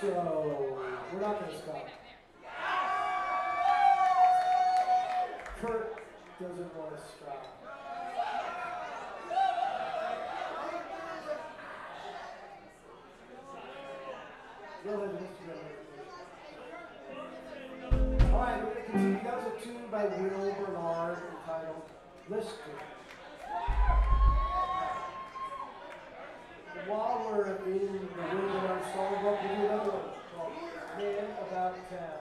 So, we're not going to stop. Kirk doesn't want to stop. Alright, we're going to continue. That was a tune by Will Bernard entitled Listen. While we're in the Will Bernard song book, we do another one called Man About Town.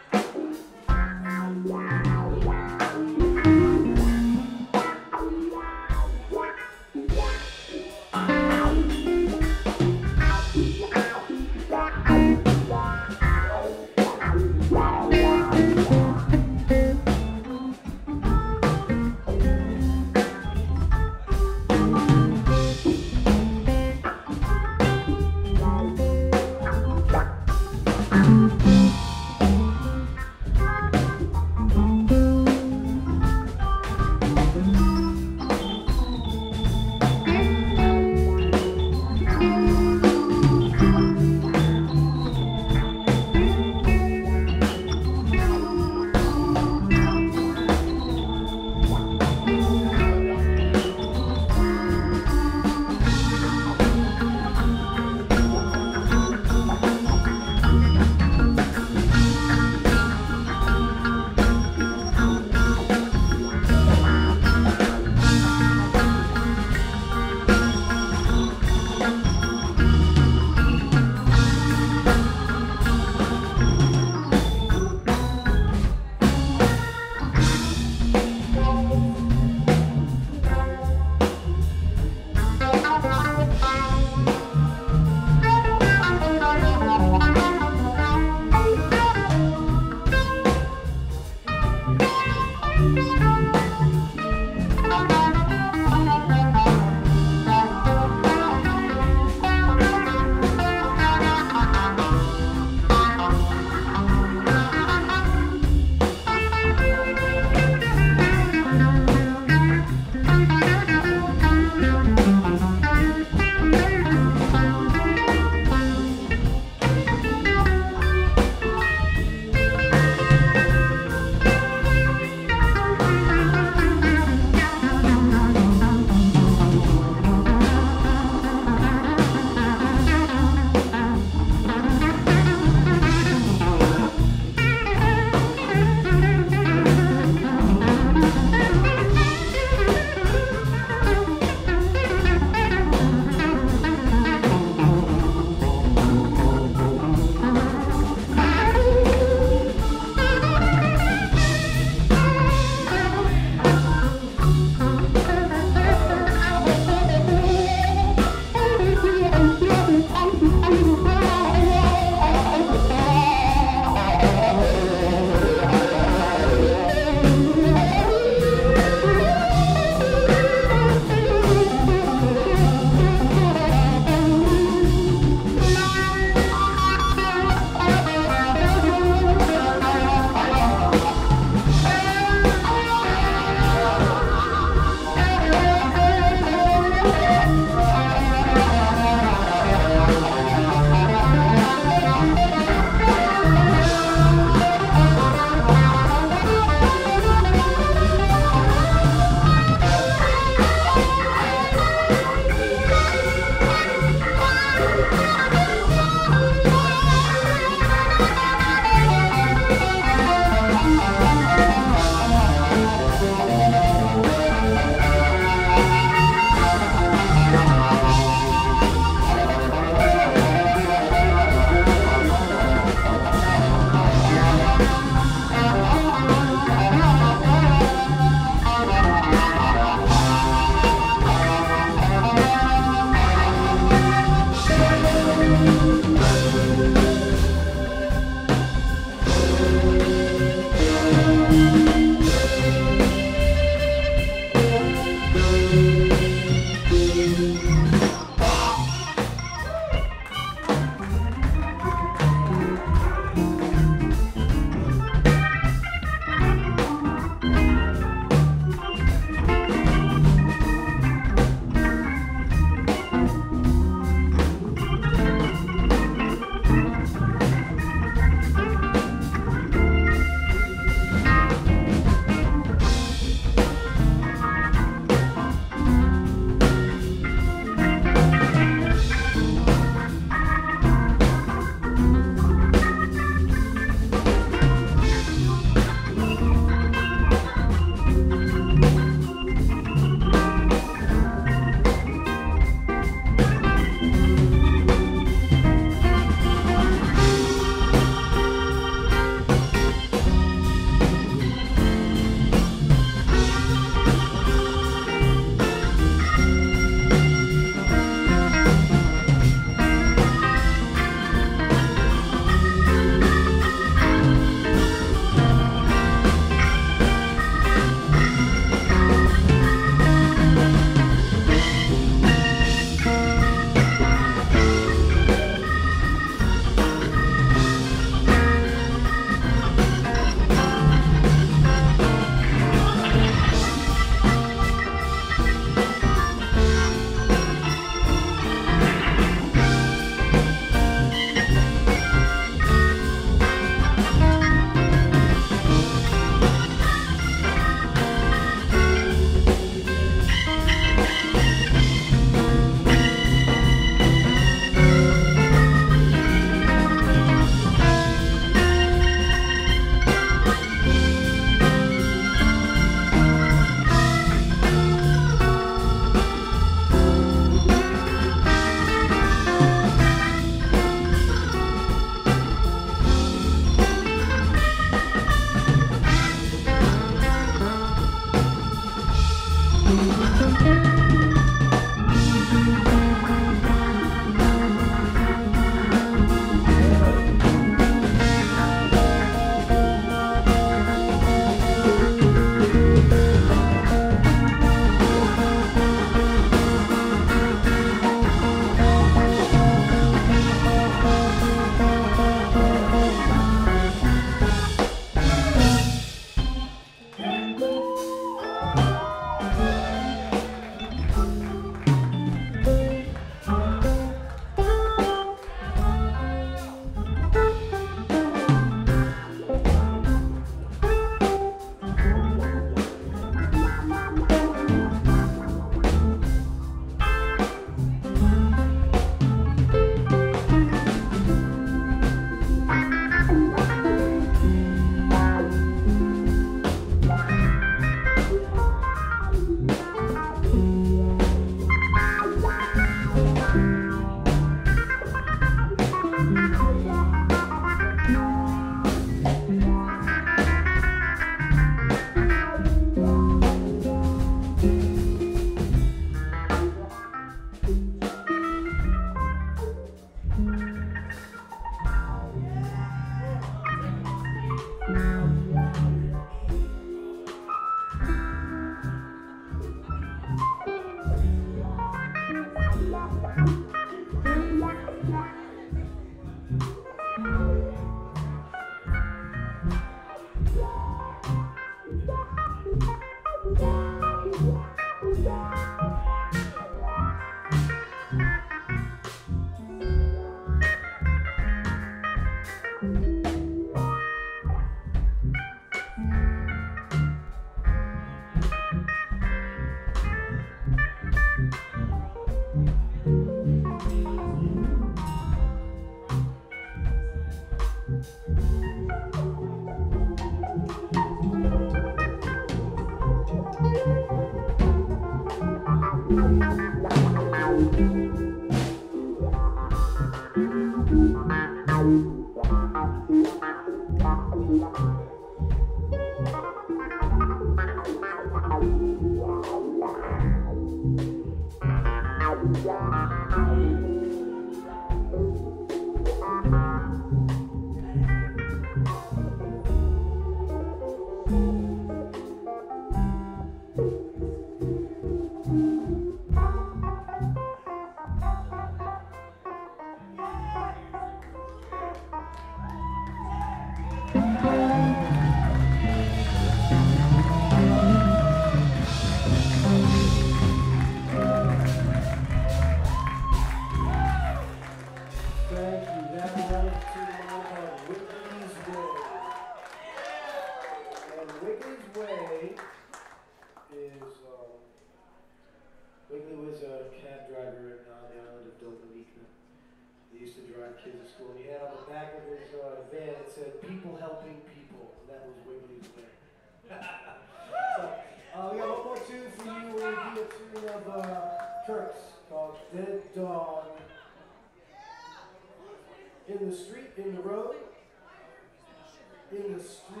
In the street.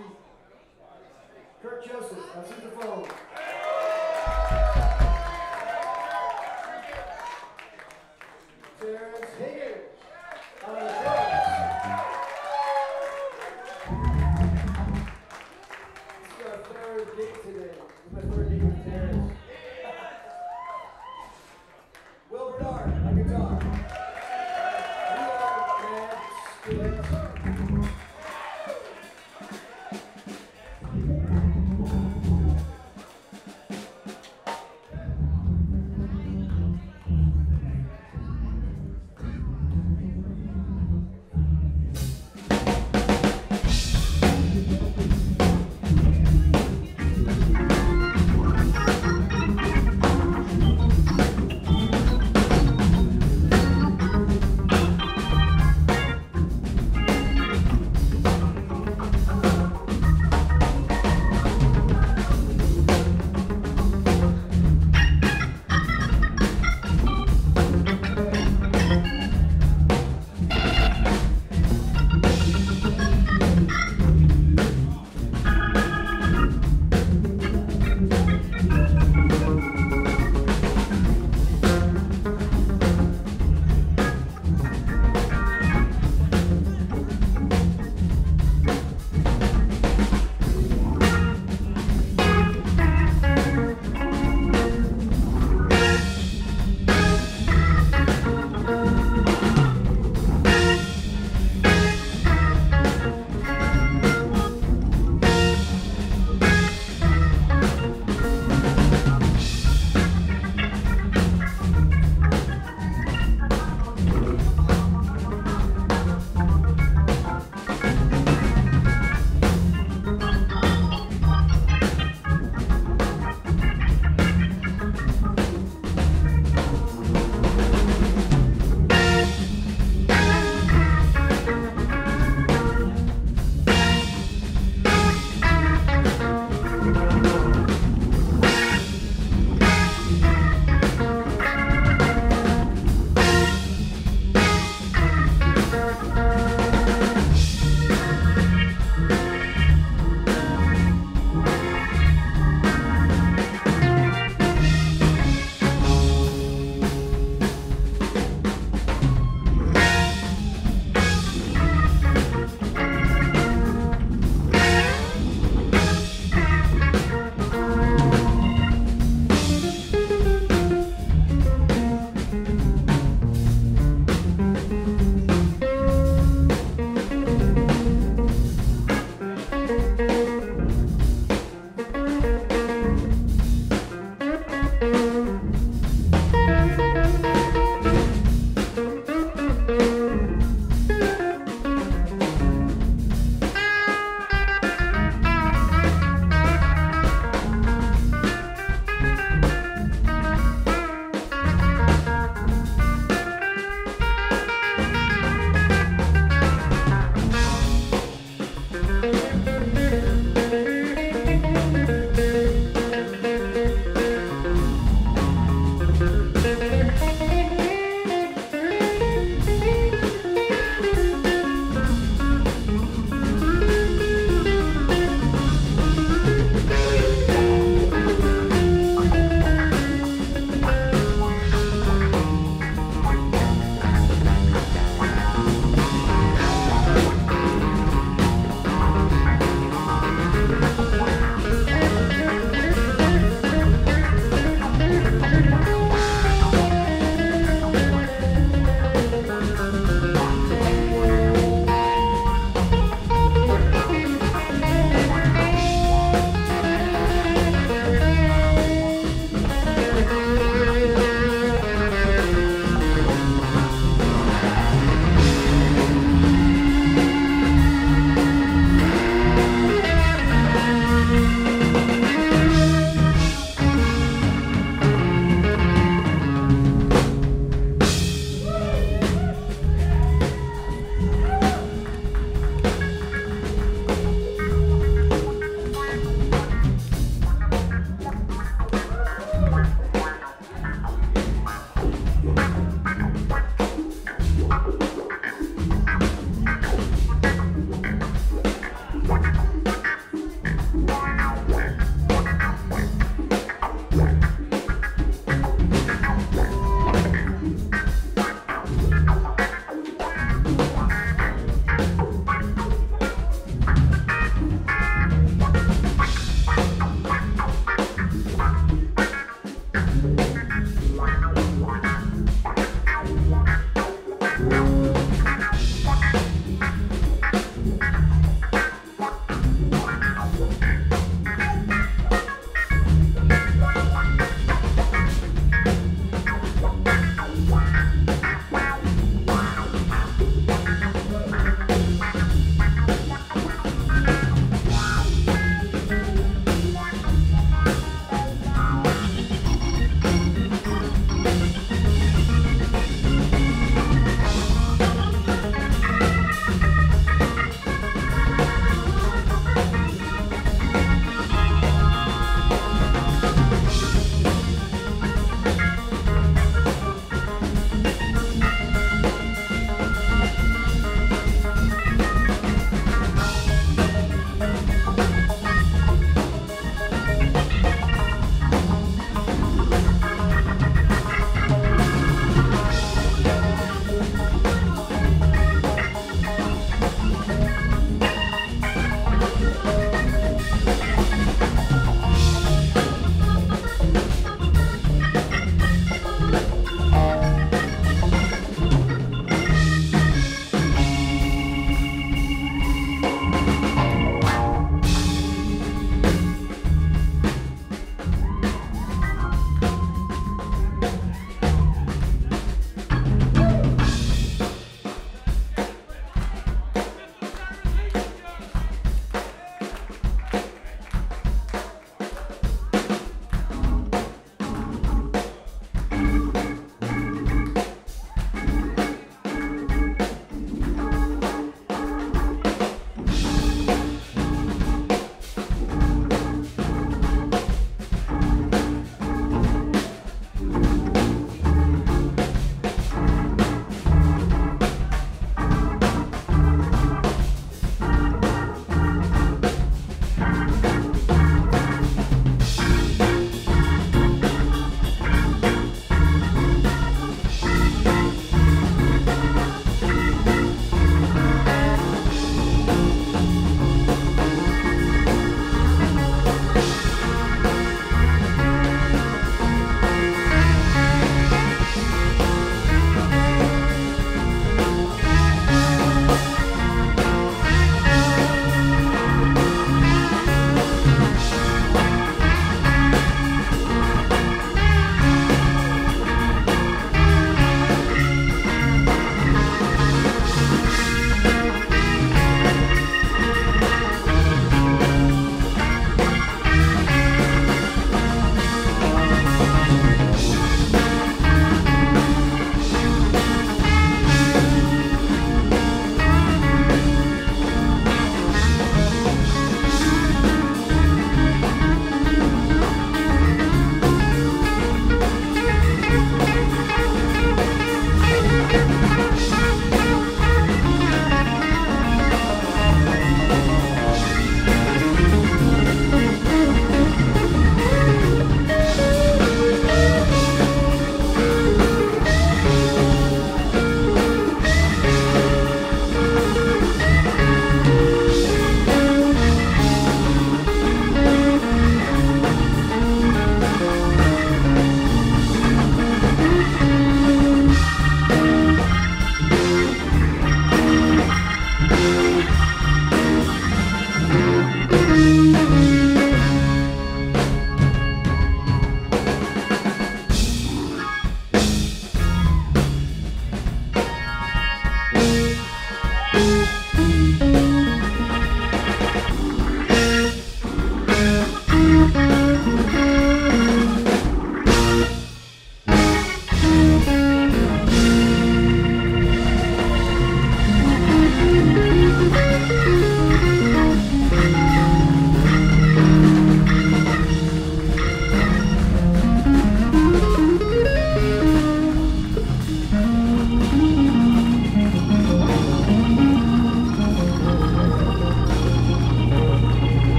Kirk Joseph, I'll see the phone. Terence Higgins on the drums. This is our third gig today. This is my third gig with Terence. Will Bernard on guitar.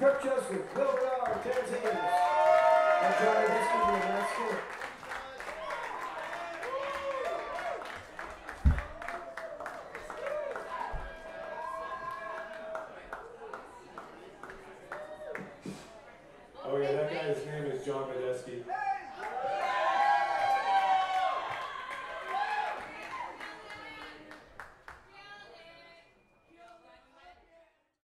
Kirk Joseph, Will Bernard, Terence Higgins, and Johnny Biscuit and Matt Stewart. Oh yeah, that guy's name is John Medeski.